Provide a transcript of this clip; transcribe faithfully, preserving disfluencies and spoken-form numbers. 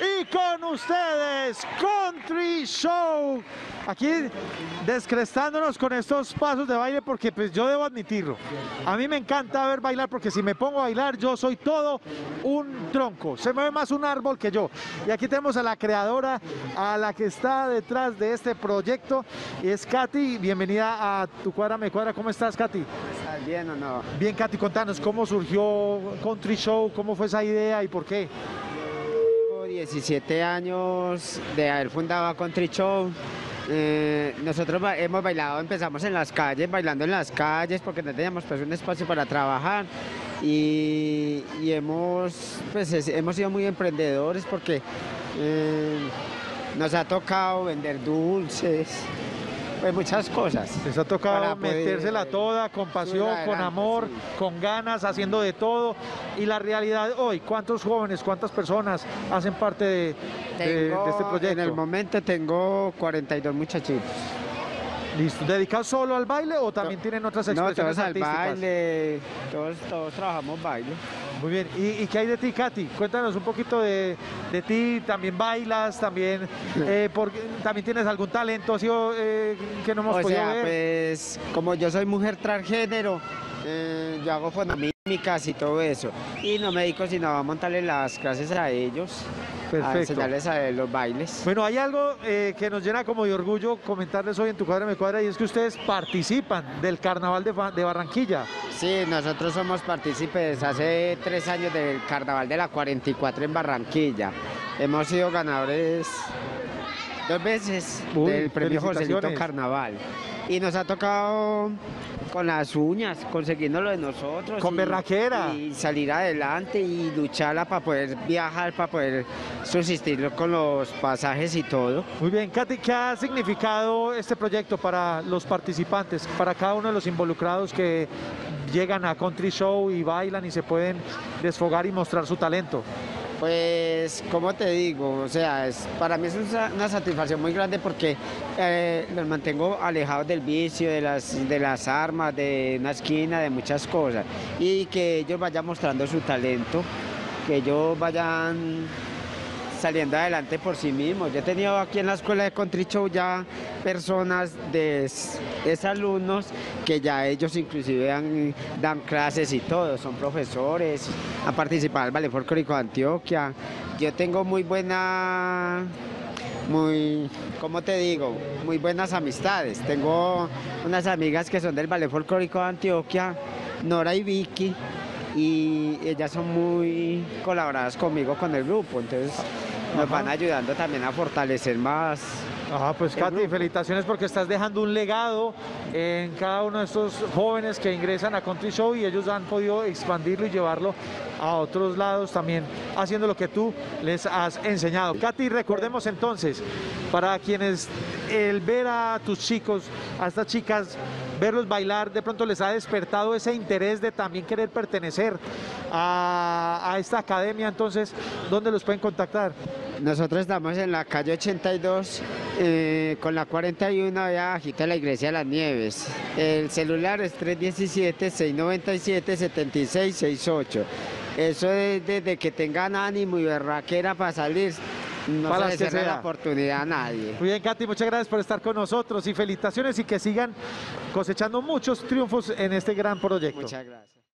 y con ustedes Country Show. Aquí descrestándonos con estos pasos de baile, porque pues yo debo admitirlo, a mí me encanta ver bailar, porque si me pongo a bailar yo soy todo un tronco, se mueve más un árbol que yo. Y aquí tenemos a la creadora, a la que está detrás de este proyecto, es Katy. Bienvenida a Tu Cuadra, Me Cuadra. ¿Cómo estás, Katy? ¿Estás bien o no? Bien, Katy, contanos cómo surgió Country Show, cómo fue esa idea y por qué. diecisiete años de haber fundado Country Show. Eh, nosotros hemos bailado, empezamos en las calles, bailando en las calles, porque no teníamos pues un espacio para trabajar, y, y hemos, pues, es, hemos sido muy emprendedores, porque eh, nos ha tocado vender dulces, pues muchas cosas. Les ha tocado metérsela poder, toda, con pasión, adelante, con amor, sí, con ganas, haciendo de todo. Y la realidad hoy, ¿cuántos jóvenes, cuántas personas hacen parte de, tengo, de, de este proyecto? En el momento tengo cuarenta y dos muchachitos. Listo. ¿Dedicados solo al baile o también no, tienen otras expresiones artísticas? No, todos al baile, todos, todos trabajamos baile. Muy bien. ¿Y, y qué hay de ti, Katy? Cuéntanos un poquito de, de ti. ¿También bailas? ¿También, eh, por, ¿también tienes algún talento así, eh, que no hemos o podido sea, ver? Pues, como yo soy mujer transgénero, eh, yo hago fonomímicas y todo eso. Y no me dedico sino a montarle las clases a ellos. Perfecto. A enseñarles a los bailes. Bueno, hay algo eh, que nos llena como de orgullo comentarles hoy en Tu Cuadra, Me Cuadra, y es que ustedes participan del Carnaval de, de Barranquilla. Sí, nosotros somos partícipes hace tres años del Carnaval de la cuarenta y cuatro en Barranquilla. Hemos sido ganadores dos veces. Uy, del premio José Lito Carnaval. Y nos ha tocado con las uñas, consiguiendo lo de nosotros. Con y, berraquera. Y salir adelante y lucharla para poder viajar, para poder subsistir con los pasajes y todo. Muy bien, Katy, ¿qué ha significado este proyecto para los participantes, para cada uno de los involucrados que llegan a Country Show y bailan y se pueden desfogar y mostrar su talento? Pues, ¿cómo te digo? O sea, es, para mí es una satisfacción muy grande, porque eh, los mantengo alejados del vicio, de las, de las armas, de una esquina, de muchas cosas. Y que ellos vayan mostrando su talento, que ellos vayan saliendo adelante por sí mismos. Yo he tenido aquí en la escuela de Country Show ya personas de exalumnos que ya ellos inclusive dan, dan clases y todo, son profesores, han participado en el Ballet Folclórico de Antioquia. Yo tengo muy buena, muy, ¿cómo te digo? Muy buenas amistades. Tengo unas amigas que son del Ballet Folclórico de Antioquia, Nora y Vicky, y ellas son muy colaboradas conmigo con el grupo, entonces nos Ajá. van ayudando también a fortalecer más. Ajá, pues Katy, felicitaciones, porque estás dejando un legado en cada uno de estos jóvenes que ingresan a Country Show, y ellos han podido expandirlo y llevarlo a otros lados también, haciendo lo que tú les has enseñado. Katy, recordemos entonces, para quienes el ver a tus chicos, a estas chicas, verlos bailar, de pronto les ha despertado ese interés de también querer pertenecer a, a esta academia, entonces, ¿dónde los pueden contactar? Nosotros estamos en la calle ochenta y dos, eh, con la cuarenta y uno, allá bajito de la Iglesia de las Nieves. El celular es tres uno siete, seis nueve siete, siete seis seis ocho. Eso es desde que tengan ánimo y berraquera para salir. No para se les cierra la oportunidad a nadie. Muy bien, Katy, muchas gracias por estar con nosotros y felicitaciones, y que sigan cosechando muchos triunfos en este gran proyecto. Muchas gracias.